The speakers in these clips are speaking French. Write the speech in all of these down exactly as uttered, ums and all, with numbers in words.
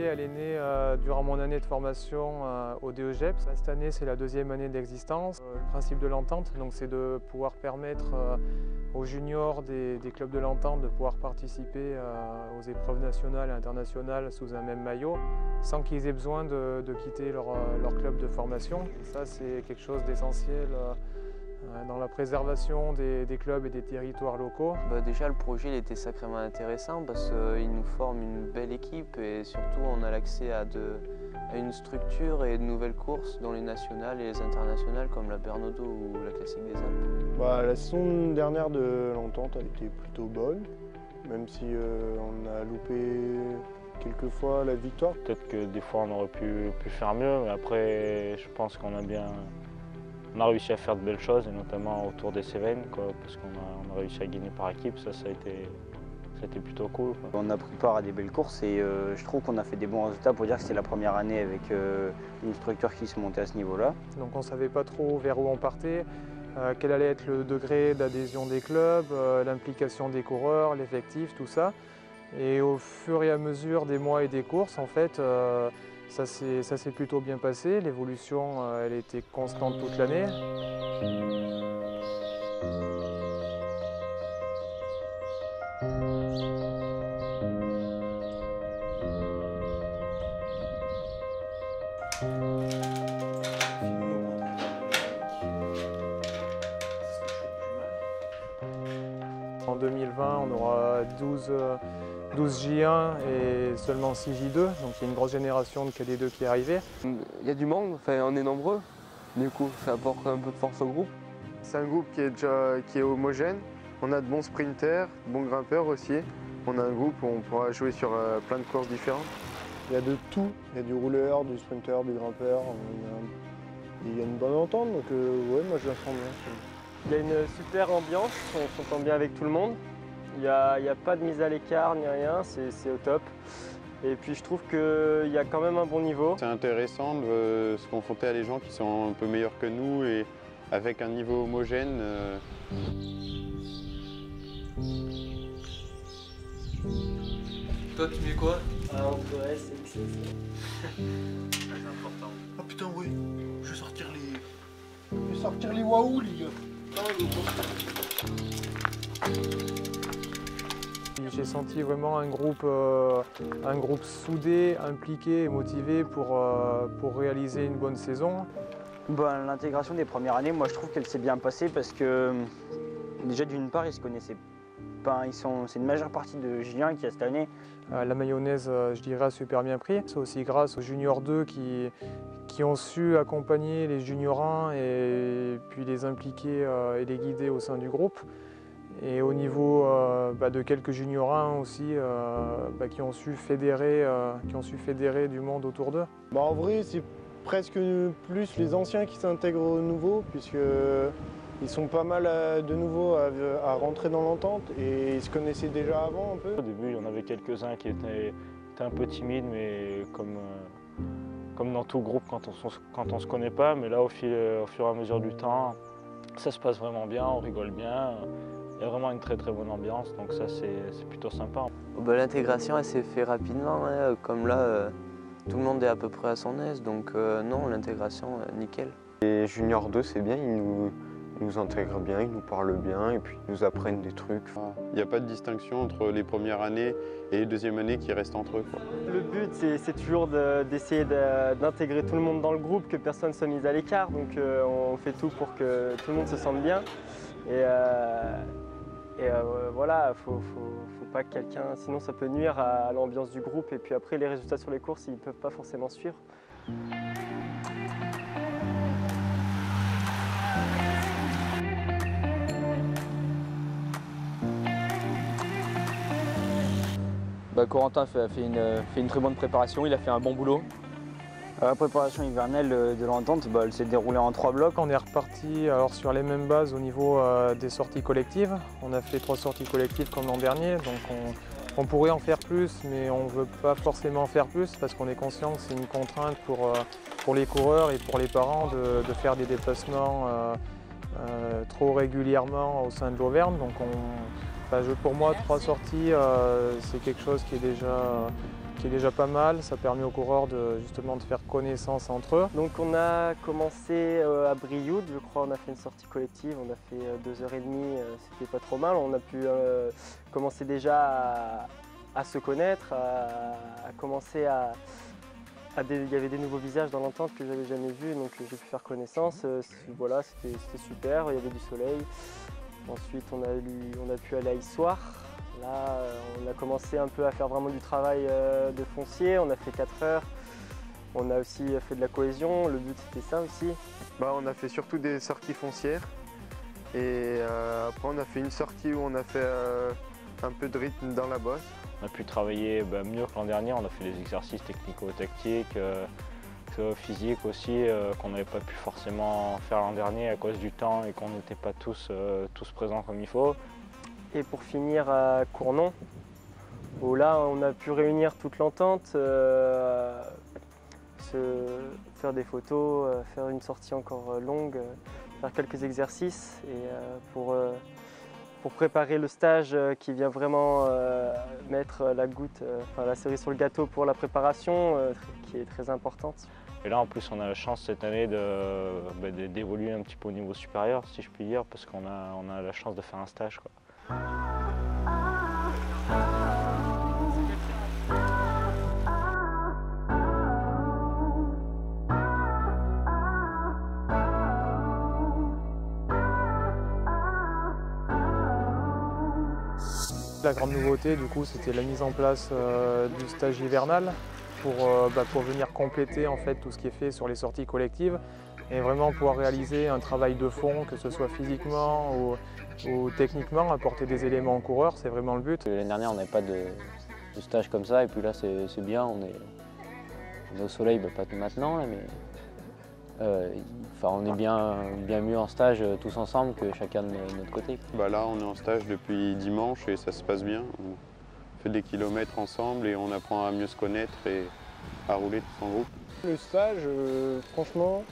société, elle est née euh, durant mon année de formation euh, au DEGEPS. Cette année, c'est la deuxième année d'existence. Euh, le principe de l'entente, c'est de pouvoir permettre euh, aux juniors des, des clubs de l'entente de pouvoir participer euh, aux épreuves nationales et internationales sous un même maillot, sans qu'ils aient besoin de, de quitter leur, leur club de formation. Et ça, c'est quelque chose d'essentiel euh, dans la préservation des, des clubs et des territoires locaux. Bah déjà le projet il était sacrément intéressant parce qu'il nous forme une belle équipe et surtout on a l'accès à, à une structure et de nouvelles courses dont les nationales et les internationales comme la Bernodo ou la Classique des Alpes. Bah, la saison dernière de l'entente elle était plutôt bonne, même si euh, on a loupé quelques fois la victoire. Peut-être que des fois on aurait pu, pu faire mieux, mais après je pense qu'on a bien... On a réussi à faire de belles choses, et notamment autour des Cévennes, quoi, parce qu'on a, on a réussi à gagner par équipe, ça, ça, a, été, ça a été plutôt cool. Quoi. On a pris part à des belles courses et euh, je trouve qu'on a fait des bons résultats pour dire que c'est la première année avec euh, une structure qui se montait à ce niveau-là. Donc on ne savait pas trop vers où on partait, euh, quel allait être le degré d'adhésion des clubs, euh, l'implication des coureurs, l'effectif, tout ça. Et au fur et à mesure des mois et des courses, en fait, euh, ça s'est plutôt bien passé, l'évolution euh, elle était constante toute l'année. En deux mille vingt, on aura douze... Euh, douze J un et seulement six J deux, donc il y a une grosse génération de K D deux qui est arrivée. Il y a du monde, enfin on est nombreux, du coup ça apporte un peu de force au groupe. C'est un groupe qui est déjà qui est homogène, on a de bons sprinters, de bons grimpeurs aussi. On a un groupe où on pourra jouer sur plein de courses différentes. Il y a de tout, il y a du rouleur, du sprinter, du grimpeur, il y a une bonne entente, donc euh, ouais, moi je la sens bien. Il y a une super ambiance, on s'entend bien avec tout le monde. Il n'y a, a pas de mise à l'écart ni rien, c'est au top. Et puis je trouve qu'il y a quand même un bon niveau. C'est intéressant de se confronter à des gens qui sont un peu meilleurs que nous et avec un niveau homogène. Euh... Toi tu mets quoi? Ah, ouais, c'est important. Ah putain oui, je vais sortir les... Je vais sortir les waouh les gars. Ah, les... J'ai senti vraiment un groupe, euh, un groupe soudé, impliqué et motivé pour, euh, pour réaliser une bonne saison. Ben, l'intégration des premières années, moi je trouve qu'elle s'est bien passée parce que déjà d'une part ils se connaissaient pas, c'est une majeure partie de J un qui a cette année. Euh, la mayonnaise, euh, je dirais, a super bien pris. C'est aussi grâce aux Junior deux qui, qui ont su accompagner les Junior un et puis les impliquer euh, et les guider au sein du groupe. Et au niveau euh, bah, de quelques juniorins aussi, euh, bah, qui, ont su fédérer, euh, qui ont su fédérer du monde autour d'eux. Bah, en vrai, c'est presque plus les anciens qui s'intègrent aux nouveaux, puisqu'ils sont pas mal à, de nouveau à, à rentrer dans l'entente et ils se connaissaient déjà avant un peu. Au début, il y en avait quelques-uns qui étaient, étaient un peu timides, mais comme, euh, comme dans tout groupe quand on, quand on se connaît pas. Mais là, au, fil, au fur et à mesure du temps, ça se passe vraiment bien, on rigole bien. Il y a vraiment une très très bonne ambiance, donc ça c'est plutôt sympa. Bah, l'intégration elle s'est faite rapidement, hein. Comme là euh, tout le monde est à peu près à son aise, donc euh, non, l'intégration euh, nickel. Les Junior deux c'est bien, ils nous, ils nous intègrent bien, ils nous parlent bien et puis ils nous apprennent des trucs. Il n'y a pas de distinction entre les premières années et les deuxièmes années qui restent entre eux, quoi. Le but c'est toujours d'essayer de, d'intégrer tout le monde dans le groupe, que personne ne soit mise à l'écart, donc euh, on fait tout pour que tout le monde se sente bien. Et, euh, Et euh, voilà, il faut, faut, faut pas que quelqu'un, sinon ça peut nuire à, à l'ambiance du groupe et puis après les résultats sur les courses, ils ne peuvent pas forcément suivre. Bah, Corentin fait, fait, une, fait une très bonne préparation, il a fait un bon boulot. La préparation hivernale de l'entente, bah, elle s'est déroulée en trois blocs. On est reparti alors, sur les mêmes bases au niveau euh, des sorties collectives. On a fait trois sorties collectives comme l'an dernier, donc on, on pourrait en faire plus, mais on ne veut pas forcément en faire plus parce qu'on est conscient que c'est une contrainte pour, euh, pour les coureurs et pour les parents de, de faire des déplacements euh, euh, trop régulièrement au sein de l'Auvergne. Donc on, enfin, pour moi, trois sorties, euh, c'est quelque chose qui est déjà... Euh, qui est déjà pas mal. Ça permet aux coureurs de, justement de faire connaissance entre eux. Donc on a commencé à Brioude, je crois, on a fait une sortie collective, on a fait deux heures et demie, c'était pas trop mal. On a pu euh, commencer déjà à, à se connaître, à, à commencer à... Ah, des, il y avait des nouveaux visages dans l'entente que j'avais jamais vus, donc j'ai pu faire connaissance. Euh, voilà, c'était super, il y avait du soleil. Ensuite, on a, lu, on a pu aller à Issoire. Là, euh, on a commencé un peu à faire vraiment du travail euh, de foncier. On a fait quatre heures. On a aussi fait de la cohésion. Le but, c'était ça aussi. Bah, on a fait surtout des sorties foncières. Et euh, après, on a fait une sortie où on a fait euh, un peu de rythme dans la bosse. On a pu travailler bah, mieux que l'an dernier, on a fait des exercices technico-tactiques, euh, physiques aussi, euh, qu'on n'avait pas pu forcément faire l'an dernier à cause du temps et qu'on n'était pas tous, euh, tous présents comme il faut. Et pour finir à Cournon, où là on a pu réunir toute l'entente, euh, faire des photos, euh, faire une sortie encore longue, euh, faire quelques exercices et euh, pour... Euh, pour préparer le stage qui vient vraiment euh, mettre la goutte, euh, enfin la cerise sur le gâteau pour la préparation, euh, qui est très importante. Et là en plus on a la chance cette année d'évoluer bah, un petit peu au niveau supérieur, si je puis dire, parce qu'on a, on a la chance de faire un stage, quoi. La grande nouveauté, du coup, c'était la mise en place euh, du stage hivernal pour, euh, bah, pour venir compléter en fait tout ce qui est fait sur les sorties collectives et vraiment pouvoir réaliser un travail de fond, que ce soit physiquement ou, ou techniquement, apporter des éléments aux coureurs, c'est vraiment le but. L'année dernière, on n'avait pas de, de stage comme ça et puis là, c'est bien, on est, on est au soleil, bah, pas maintenant, là, mais euh, enfin, on est bien, bien mieux en stage tous ensemble que chacun de notre côté. Bah là, on est en stage depuis dimanche et ça se passe bien. On fait des kilomètres ensemble et on apprend à mieux se connaître et à rouler tous en groupe. Le stage, euh, franchement,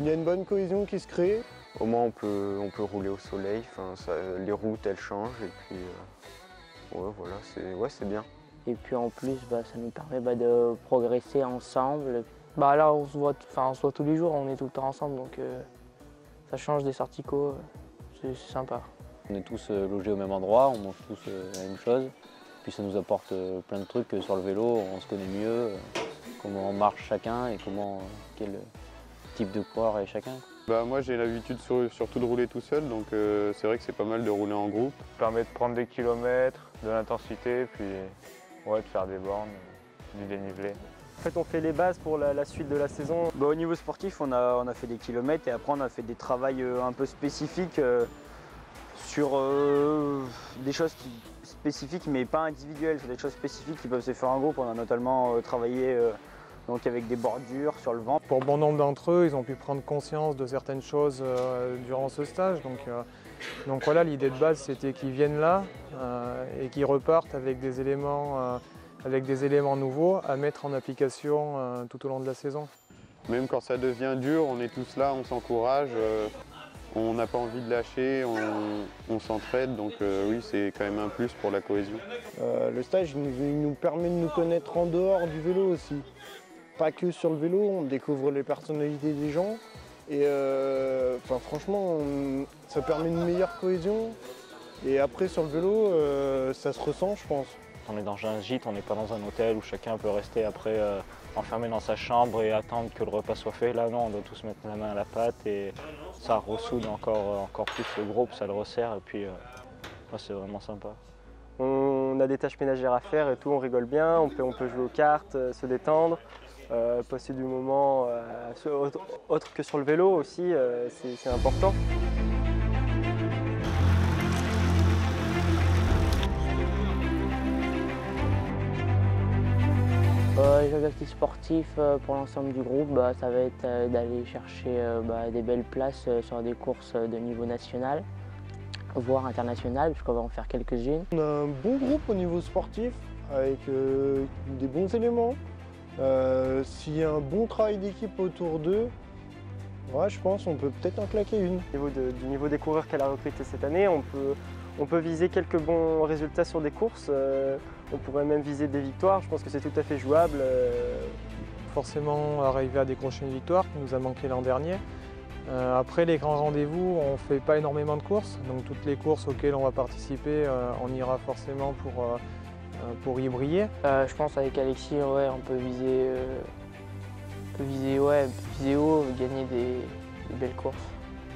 il y a une bonne cohésion qui se crée. Au moins, on peut, on peut rouler au soleil. Enfin, ça, les routes, elles changent et puis euh, ouais, voilà, c'est ouais, c'est bien. Et puis en plus, bah, ça nous permet bah, de progresser ensemble. Bah là, on se, voit, enfin, on se voit tous les jours, on est tout le temps ensemble, donc euh, ça change des sorties co, c'est sympa. On est tous euh, logés au même endroit, on mange tous euh, la même chose, puis ça nous apporte euh, plein de trucs euh, sur le vélo, on se connaît mieux, euh, comment on marche chacun et comment, euh, quel type de coureur est chacun. Bah, moi j'ai l'habitude sur, surtout de rouler tout seul, donc euh, c'est vrai que c'est pas mal de rouler en groupe. Ça permet de prendre des kilomètres, de l'intensité, puis ouais, de faire des bornes, du dénivelé. En fait, on fait les bases pour la, la suite de la saison. Bah, au niveau sportif, on a, on a fait des kilomètres et après, on a fait des travails euh, un peu spécifiques euh, sur euh, des choses qui, spécifiques mais pas individuelles, sur des choses spécifiques qui peuvent se faire en groupe. On a notamment euh, travaillé euh, donc avec des bordures sur le vent. Pour bon nombre d'entre eux, ils ont pu prendre conscience de certaines choses euh, durant ce stage. Donc, euh, donc voilà, l'idée de base, c'était qu'ils viennent là euh, et qu'ils repartent avec des éléments euh, avec des éléments nouveaux à mettre en application euh, tout au long de la saison. Même quand ça devient dur, on est tous là, on s'encourage, euh, on n'a pas envie de lâcher, on, on s'entraide, donc euh, oui, c'est quand même un plus pour la cohésion. Euh, le stage il nous, il nous permet de nous connaître en dehors du vélo aussi. Pas que sur le vélo, on découvre les personnalités des gens et euh, franchement, on, ça permet une meilleure cohésion et après sur le vélo, euh, ça se ressent, je pense. On est dans un gîte, on n'est pas dans un hôtel où chacun peut rester après euh, enfermé dans sa chambre et attendre que le repas soit fait. Là non, on doit tous mettre la main à la pâte et ça ressoude encore, encore plus le groupe, ça le resserre et puis euh, ouais, c'est vraiment sympa. On a des tâches ménagères à faire et tout, on rigole bien, on peut, on peut jouer aux cartes, euh, se détendre, euh, passer du moment euh, autre, autre que sur le vélo aussi, euh, c'est important. Euh, les objectifs sportifs euh, pour l'ensemble du groupe, bah, ça va être euh, d'aller chercher euh, bah, des belles places euh, sur des courses euh, de niveau national, voire international, puisqu'on va en faire quelques-unes. On a un bon groupe au niveau sportif, avec euh, des bons éléments. Euh, S'il y a un bon travail d'équipe autour d'eux, ouais, je pense qu'on peut peut-être en claquer une. Au niveau de, du niveau des coureurs qu'elle a recrutés cette année, on peut, On peut viser quelques bons résultats sur des courses, euh, on pourrait même viser des victoires, je pense que c'est tout à fait jouable. Euh... Forcément arriver à décrocher une victoire qui nous a manqué l'an dernier. Euh, après les grands rendez-vous, on ne fait pas énormément de courses, donc toutes les courses auxquelles on va participer, euh, on ira forcément pour, euh, pour y briller. Euh, je pense avec Alexis, ouais, on peut viser, euh, on peut viser, ouais, viser haut, gagner des, des belles courses.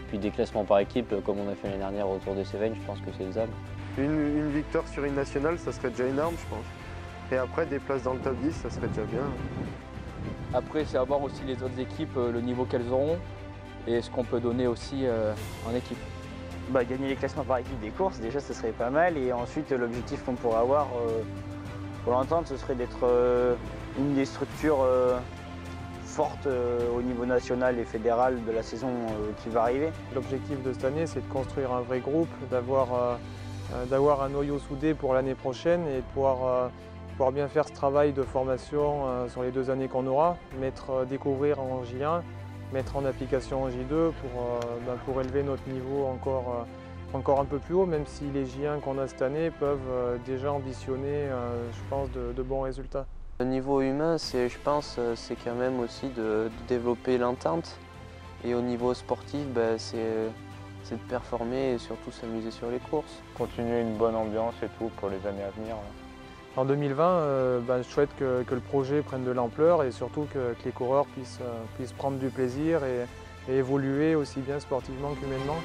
Puis des classements par équipe, comme on a fait l'année dernière autour de Cévennes, je pense que c'est faisable. Une, une victoire sur une nationale, ça serait déjà énorme, je pense. Et après, des places dans le top dix, ça serait déjà bien. Après, c'est à voir aussi les autres équipes, le niveau qu'elles auront et ce qu'on peut donner aussi euh, en équipe. Bah, gagner les classements par équipe des courses, déjà, ce serait pas mal. Et ensuite, l'objectif qu'on pourrait avoir euh, pour l'entente, ce serait d'être euh, une des structures euh, forte euh, au niveau national et fédéral de la saison euh, qui va arriver. L'objectif de cette année, c'est de construire un vrai groupe, d'avoir euh, d'avoir un noyau soudé pour l'année prochaine et de pouvoir, euh, pouvoir bien faire ce travail de formation euh, sur les deux années qu'on aura, mettre, euh, découvrir en J un, mettre en application en J deux pour, euh, bah, pour élever notre niveau encore, euh, encore un peu plus haut, même si les J un qu'on a cette année peuvent euh, déjà ambitionner, euh, je pense, de, de bons résultats. Au niveau humain, je pense, c'est quand même aussi de, de développer l'entente. Et au niveau sportif, ben, c'est de performer et surtout s'amuser sur les courses. Continuer une bonne ambiance et tout pour les années à venir. Là. En deux mille vingt, euh, ben, je souhaite que, que le projet prenne de l'ampleur et surtout que, que les coureurs puissent, puissent prendre du plaisir et, et évoluer aussi bien sportivement qu'humainement.